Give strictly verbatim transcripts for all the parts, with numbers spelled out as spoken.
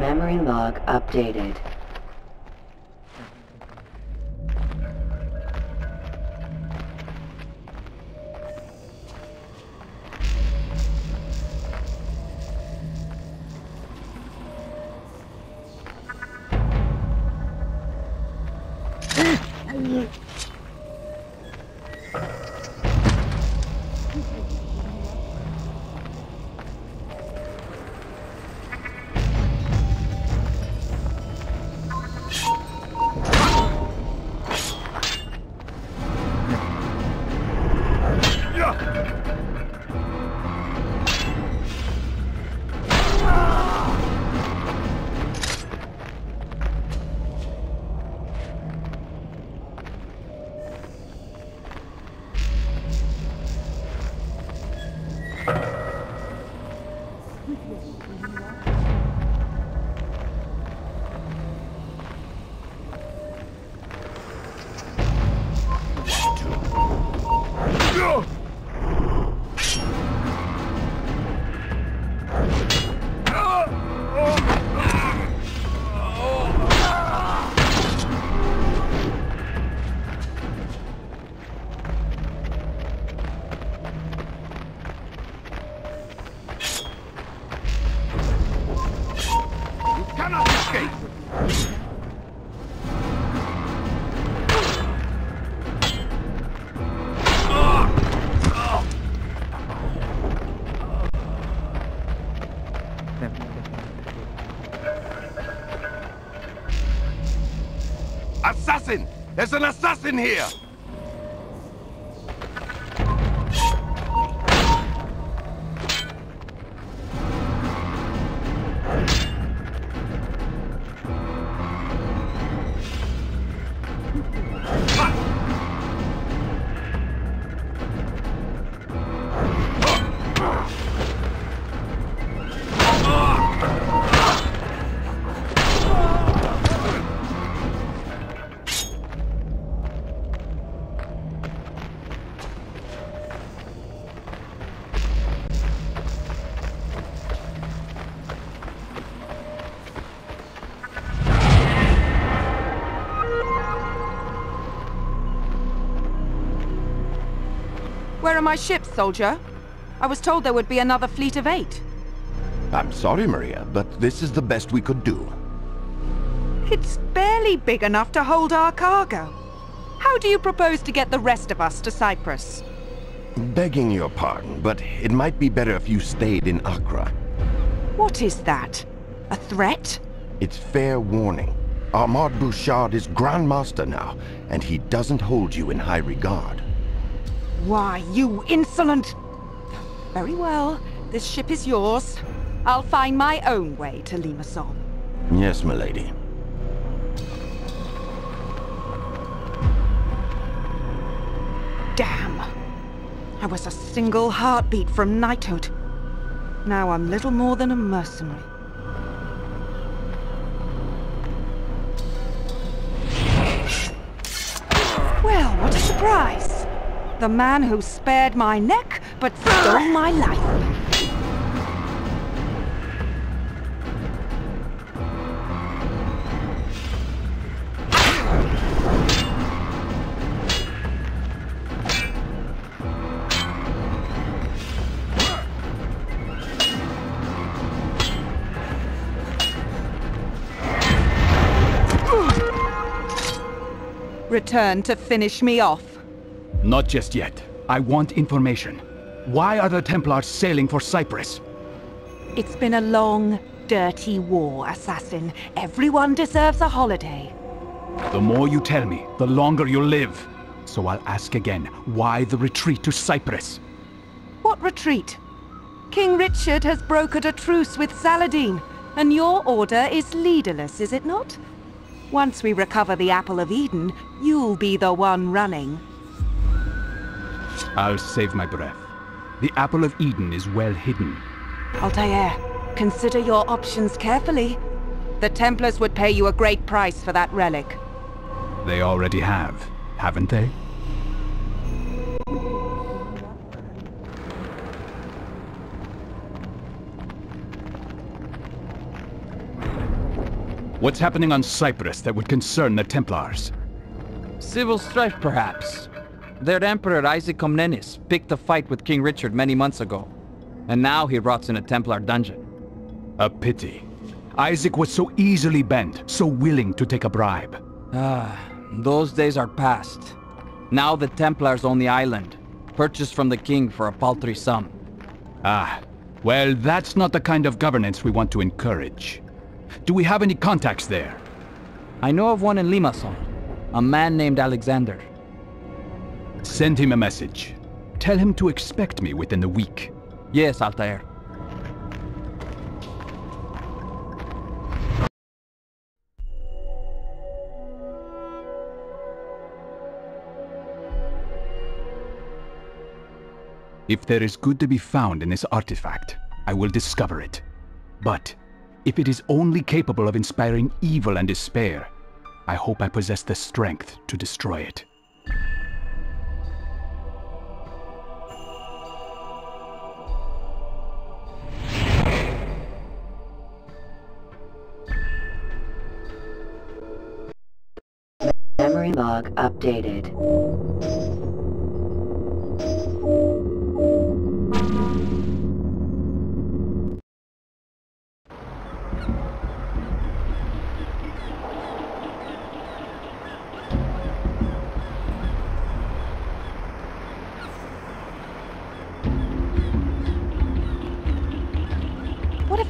Memory log updated. There's an assassin here! My ship, soldier. I was told there would be another fleet of eight. I'm sorry, Maria, but this is the best we could do. It's barely big enough to hold our cargo. How do you propose to get the rest of us to Cyprus? Begging your pardon, but it might be better if you stayed in Acre. What is that? A threat? It's fair warning. Ahmad Bouchard is Grand Master now, and he doesn't hold you in high regard. Why, you insolent! Very well, this ship is yours. I'll find my own way to Limassol. Yes, milady. Damn! I was a single heartbeat from knighthood. Now I'm little more than a mercenary. Well, what a surprise! The man who spared my neck, but stole my life. Return to finish me off. Not just yet. I want information. Why are the Templars sailing for Cyprus? It's been a long, dirty war, assassin. Everyone deserves a holiday. The more you tell me, the longer you'll live. So I'll ask again, why the retreat to Cyprus? What retreat? King Richard has brokered a truce with Saladin, and your order is leaderless, is it not? Once we recover the Apple of Eden, you'll be the one running. I'll save my breath. The Apple of Eden is well hidden. Altair, consider your options carefully. The Templars would pay you a great price for that relic. They already have, haven't they? What's happening on Cyprus that would concern the Templars? Civil strife, perhaps. Their emperor, Isaac Comnenis, picked a fight with King Richard many months ago. And now he rots in a Templar dungeon. A pity. Isaac was so easily bent, so willing to take a bribe. Ah, those days are past. Now the Templars own the island, purchased from the king for a paltry sum. Ah, well, that's not the kind of governance we want to encourage. Do we have any contacts there? I know of one in Limassol, a man named Alexander. Send him a message. Tell him to expect me within the week. Yes, Altair. If there is good to be found in this artifact, I will discover it. But if it is only capable of inspiring evil and despair, I hope I possess the strength to destroy it. Memory log updated.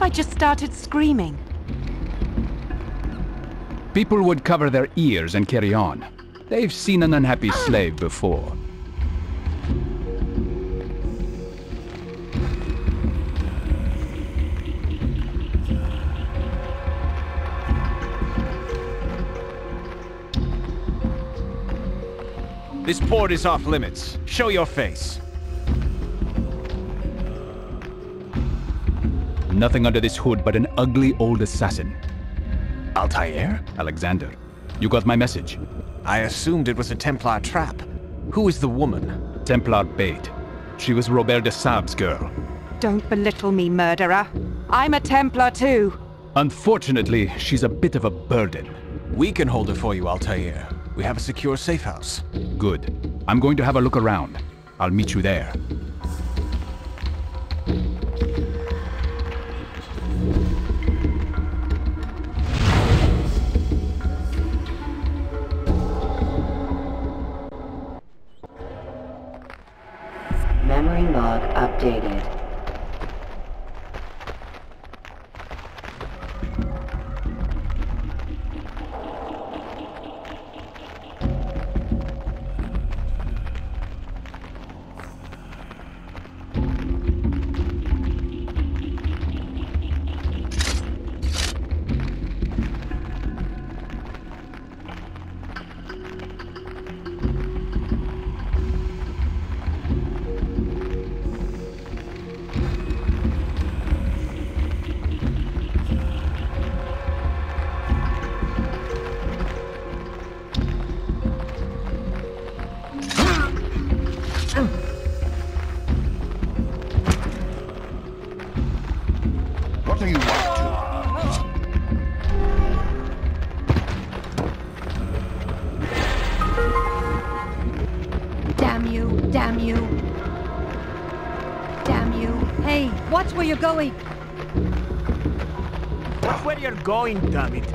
I just started screaming. People would cover their ears and carry on. They've seen an unhappy slave before. This port is off limits. Show your face. Nothing under this hood but an ugly old assassin. Altair? Alexander, you got my message. I assumed it was a Templar trap. Who is the woman? Templar bait. She was Robert de Sab's girl. Don't belittle me, murderer. I'm a Templar too. Unfortunately, she's a bit of a burden. We can hold her for you, Altair. We have a secure safe house. Good. I'm going to have a look around. I'll meet you there. Updated. Where you're going? That's where you're going, damn it!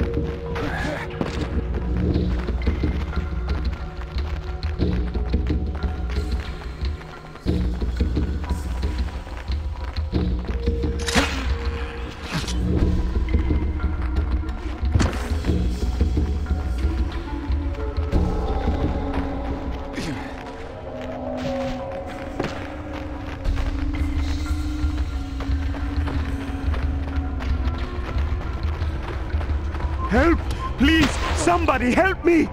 Help! Please! Somebody help me!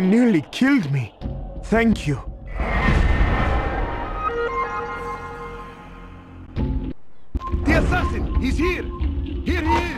They nearly killed me. Thank you. The assassin! He's here! Here he is!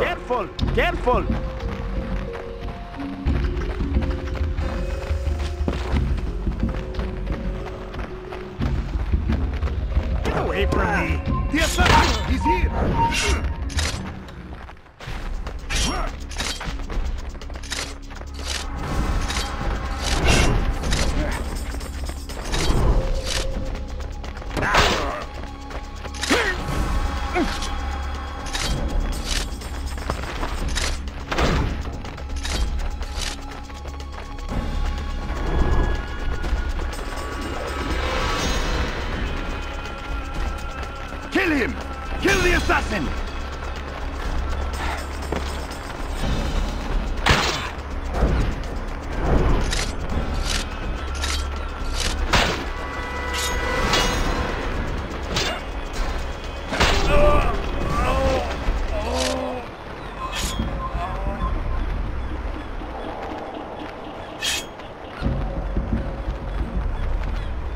Careful! Get away from me! The assassin! He's here!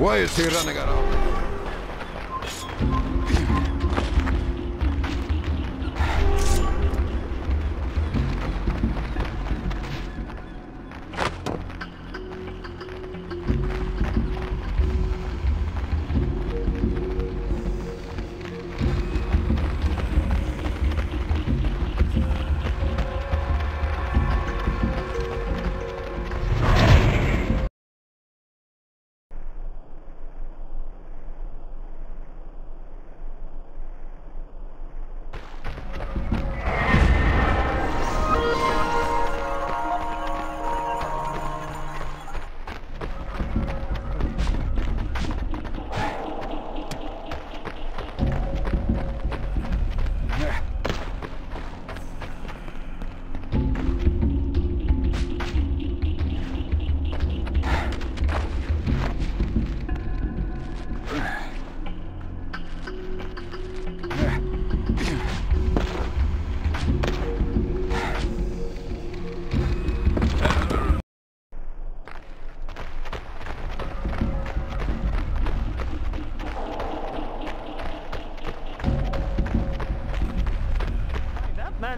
Why is he running around?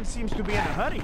Seems to be in a hurry.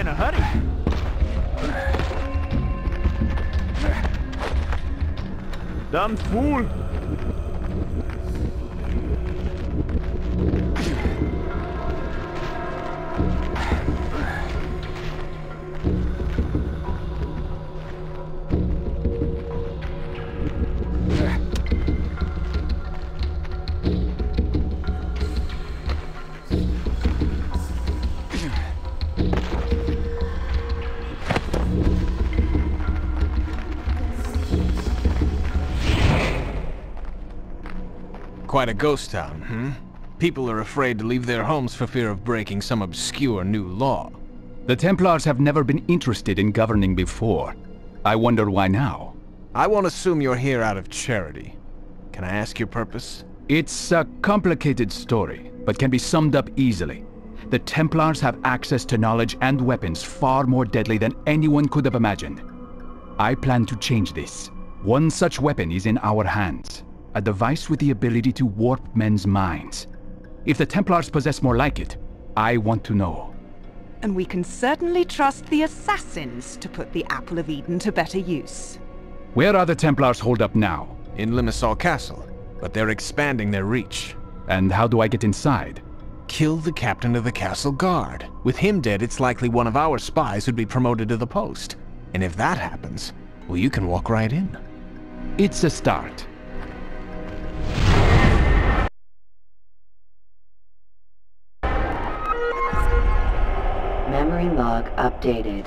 in a hurry. Damn fool! Quite a ghost town, hmm? People are afraid to leave their homes for fear of breaking some obscure new law. The Templars have never been interested in governing before. I wonder why now. I won't assume you're here out of charity. Can I ask your purpose? It's a complicated story, but can be summed up easily. The Templars have access to knowledge and weapons far more deadly than anyone could have imagined. I plan to change this. One such weapon is in our hands. A device with the ability to warp men's minds. If the Templars possess more like it, I want to know. And we can certainly trust the assassins to put the Apple of Eden to better use. Where are the Templars holed up now? In Limassol Castle, but they're expanding their reach. And how do I get inside? Kill the captain of the castle guard. With him dead, it's likely one of our spies would be promoted to the post. And if that happens, well, you can walk right in. It's a start. Memory log updated.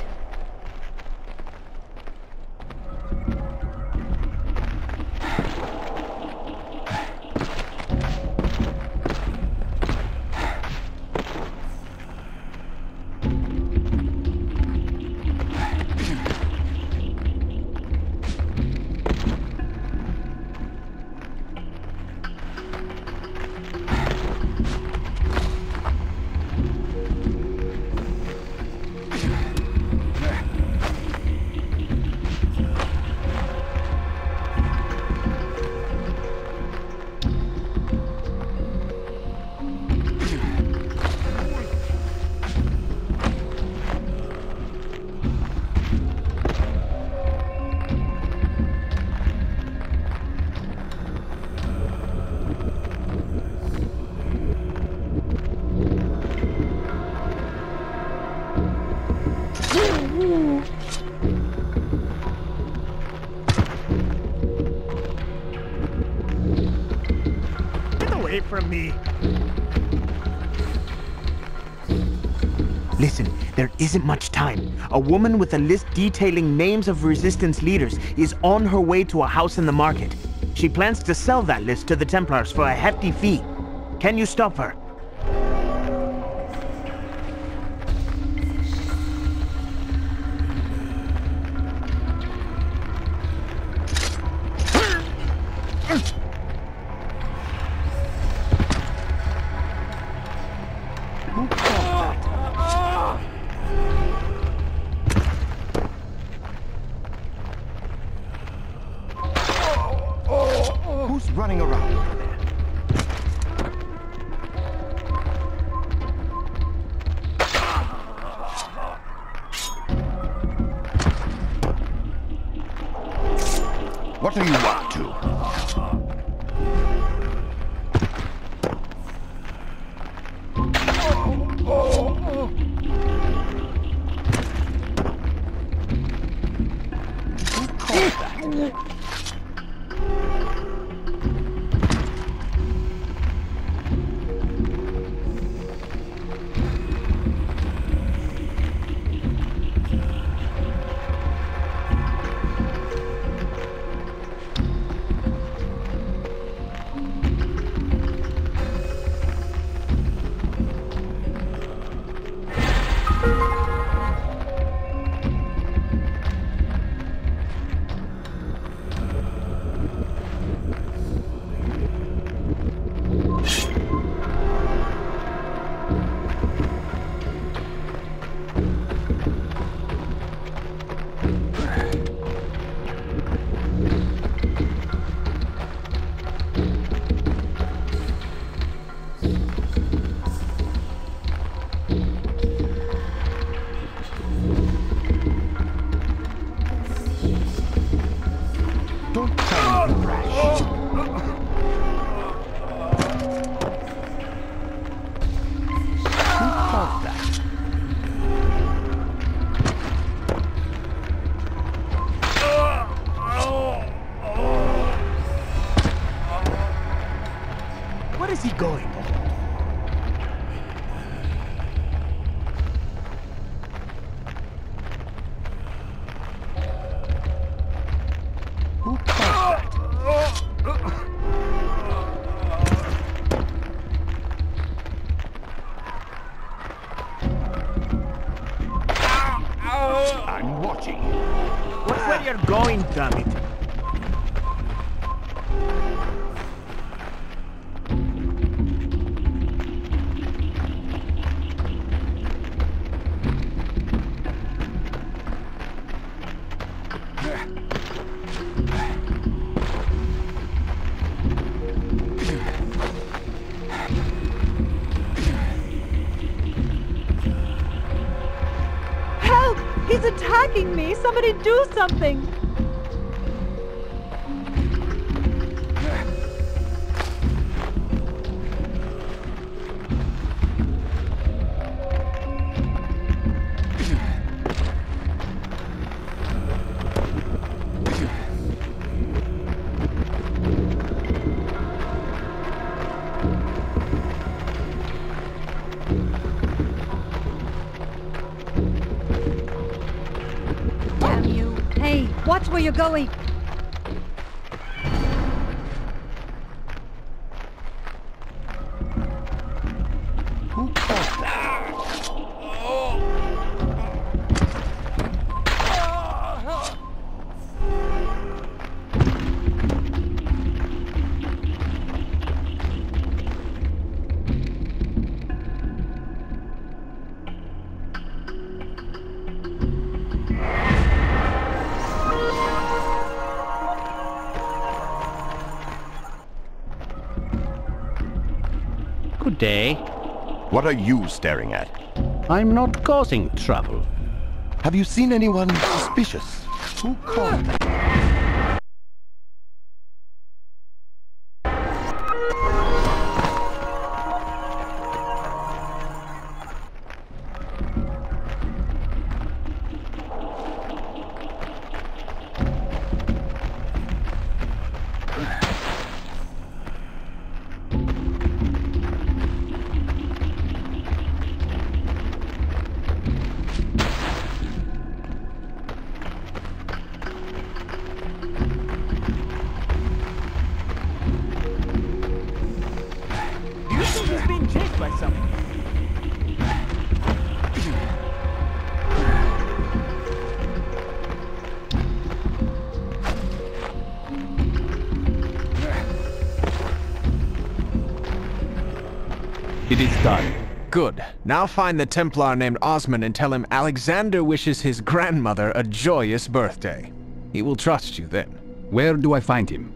From me. Listen, there isn't much time. A woman with a list detailing names of resistance leaders is on her way to a house in the market. She plans to sell that list to the Templars for a hefty fee. Can you stop her? What do you want to? Oh, oh, oh. he going? Who caused that? I'm watching. Look where you're going, damn it. Me, somebody do something. Where you're going? Who caused that? Day. What are you staring at? I'm not causing trouble. Have you seen anyone suspicious? Who called that? It is done. Good. Now find the Templar named Osman and tell him Alexander wishes his grandmother a joyous birthday. He will trust you then. Where do I find him?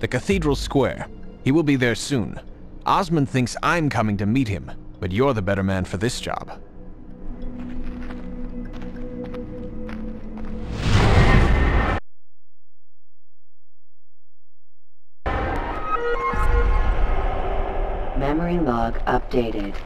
The Cathedral Square. He will be there soon. Osman thinks I'm coming to meet him, but you're the better man for this job. Memory log updated.